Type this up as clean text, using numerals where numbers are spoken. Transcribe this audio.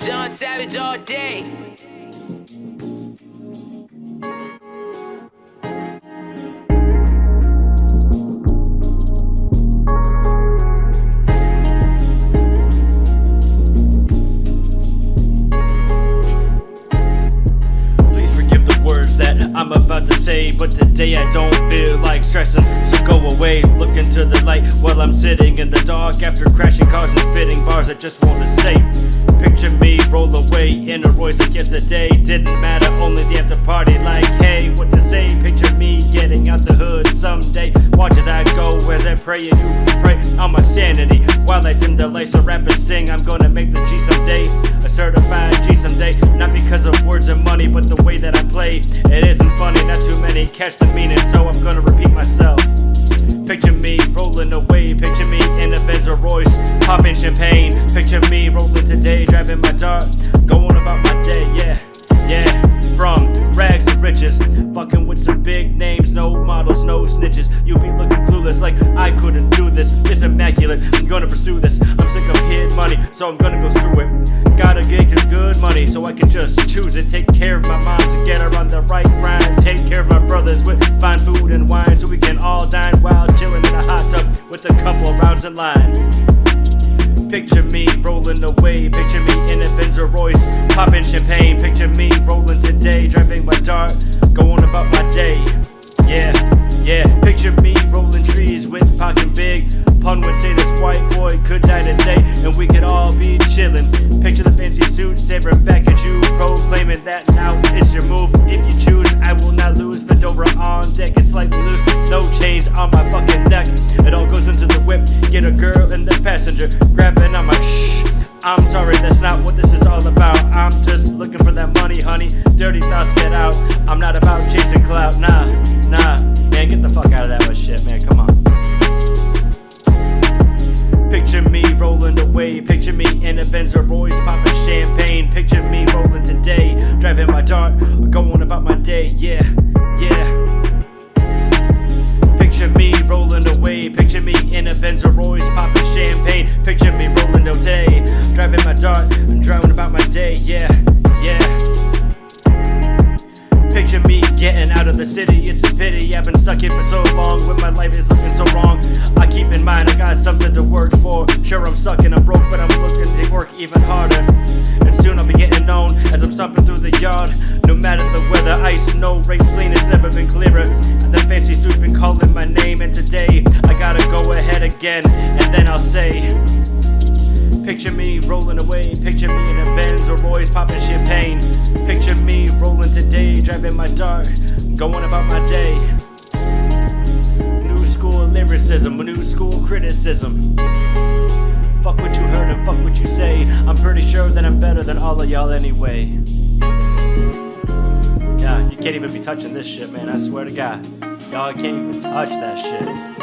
John Savage all day. I'm about to say, but today I don't feel like stressing, so go away. Look into the light while I'm sitting in the dark after crashing cars and spitting bars. I just want to say, picture me roll away in a Royce like yesterday. Didn't matter, only the after party. Like, hey, what to say? Picture me getting out the hood someday. Watch as I go, as I pray, and you pray on my sanity while I dim the lights. So rap and sing, I'm gonna make the G someday, a certified G someday. Not because of words and money, but the way that I play. It isn't funny, not too many catch the meaning, so I'm gonna repeat myself. Picture me rolling away, picture me in a Benz or Royce, popping champagne. Picture me rolling today, driving my dart, going about my day, yeah. From rags to riches, fucking with some big names, no models, no snitches. You'll be looking clueless, like I couldn't do this. It's immaculate, I'm gonna pursue this. I'm sick of kid money, so I'm gonna go through it. Gotta get some good money so I can just choose it. Take care of my mom to get her on the right grind. Take care of my brothers with fine food and wine, so we can all dine while chilling in a hot tub with a couple rounds in line. Picture me rolling away, picture me in a Benz or Royce, popping champagne. Picture me rolling today, driving my dart, going about my day. Yeah. Picture me rolling trees with pocket big. Pun would say this white boy could die today, and we could all be chilling. Picture the fancy suit staring back at you, proclaiming that now it's your move. If you choose, I will not lose. Bend over on deck, it's slightly loose. No chains on my fucking neck. It all goes into the whip. Get a girl in the passenger, grabbing on my shh. I'm sorry, that's not what this is all about. I'm just looking for that money, honey. Dirty thoughts, get out. I'm not about chasing clout, nah. Man, get the fuck out of that shit, man. Come on. Picture me rolling away, picture me in a Benz or Royce, popping champagne. Picture me rolling today, driving my dart, going about my day, yeah. Picture me rolling away, picture me in a Benz or Royce, popping champagne. Picture me rolling today, driving my dart, and driving about my day, yeah. Picture me getting out of the city, it's a pity I've been stuck here for so long, when my life is looking so wrong. I keep in mind I got something to work for. Sure I'm sucking, I'm broke, but I'm looking to work even harder. And soon I'll be getting known as I'm stomping through the yard. No matter the weather, ice, snow, rain, sleet, it's never been clearer. The fancy suit's been calling my name, and today I gotta go ahead again, and then I'll say, picture me rolling away, picture me in a Benz or Royce, popping champagne. Picture me rolling today, driving my dart, going about my day. New school lyricism, new school criticism. Fuck what you heard and fuck what you say. I'm pretty sure that I'm better than all of y'all anyway. Yeah, you can't even be touching this shit, man, I swear to God. Y'all can't even touch that shit.